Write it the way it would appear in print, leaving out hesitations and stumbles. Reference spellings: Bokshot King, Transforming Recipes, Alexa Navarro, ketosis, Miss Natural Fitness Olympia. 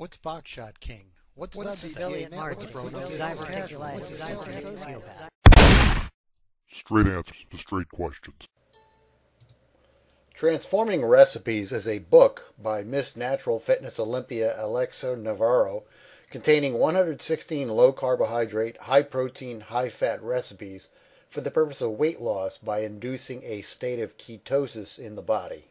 What's Bokshot King? What's the affiliate marketing? What's the straight answers to straight questions. Transforming Recipes is a book by Miss Natural Fitness Olympia Alexa Navarro containing 116 low-carbohydrate, high-protein, high-fat recipes for the purpose of weight loss by inducing a state of ketosis in the body.